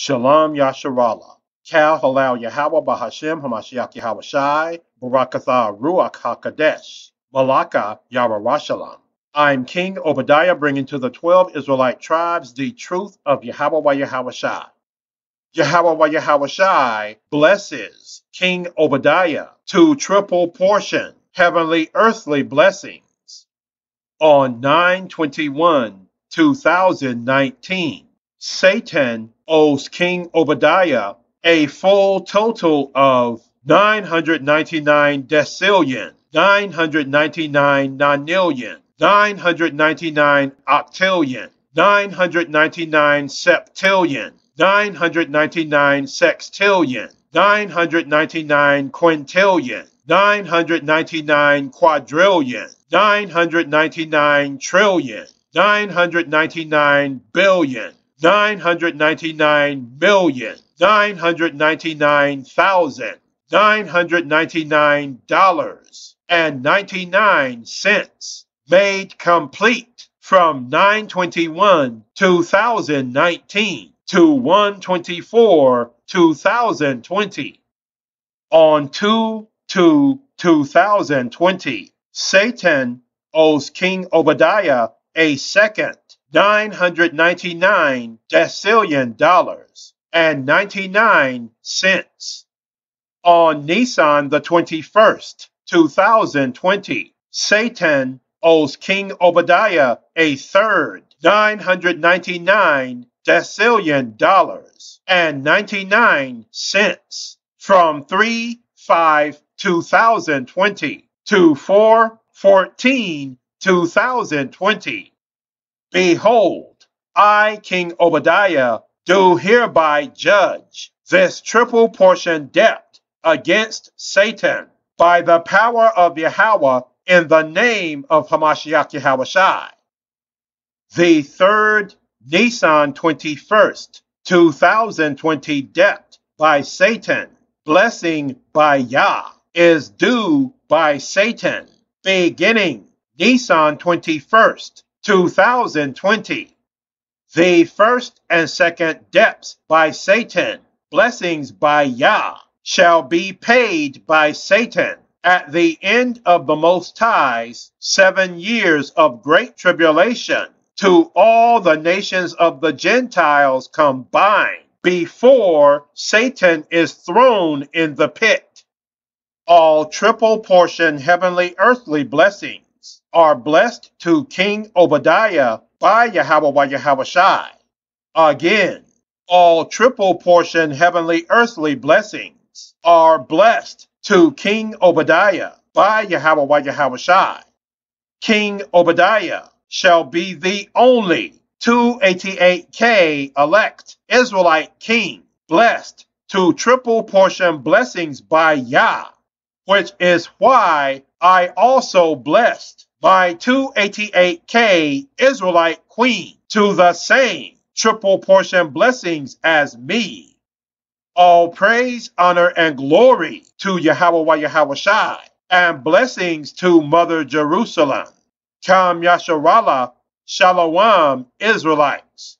Shalom Yasharallah. Kal Halal Yahawah Bahashem Hamashiach Yahawashai Barakatha Ruach HaKadesh Malaka Yararashalam. I'm King Obadiah, bringing to the 12 Israelite tribes the truth of Yahawah Yahawashai. Yahawah Yahawashai blesses King Obadiah to triple portion heavenly earthly blessings on 9/21/2019. Satan owes King Obadiah a full total of 999 decillion, 999 nonillion, 999 octillion, 999 septillion, 999 sextillion, 999 quintillion, 999 quadrillion, 999 trillion, 999 billion, 999 million, 999,000, $999 and 99 cents, made complete from 9/21/2019 to 1/24/2020. On 2/2/2020, Satan owes King Obadiah a second $999 decillion and 99 cents. On Nisan the 21st, 2020, Satan owes King Obadiah a third $999 decillion and 99 cents, from 3/5/2020 to 4/14/2020. Behold, I, King Obadiah, do hereby judge this triple portion debt against Satan by the power of Yahawah in the name of Hamashiach Yahawashi. The third Nisan 21st, 2020 debt by Satan, blessing by Yah, is due by Satan, beginning Nisan 21st, 2020. The first and second debts by Satan, blessings by Yah, shall be paid by Satan at the end of the Most High's 7 years of great tribulation to all the nations of the Gentiles combined, before Satan is thrown in the pit. All triple portion heavenly earthly blessings are blessed to King Obadiah by Yahawah Yahawashai. Again, all triple portion heavenly earthly blessings are blessed to King Obadiah by Yahawah Yahawashai. King Obadiah shall be the only 288K elect Israelite king blessed to triple portion blessings by Yah, which is why I also blessed my 288K Israelite queen to the same triple portion blessings as me. All praise, honor, and glory to Yahawah Yahawashai, and blessings to Mother Jerusalem. Kam Yasharallah. Shalom, Israelites.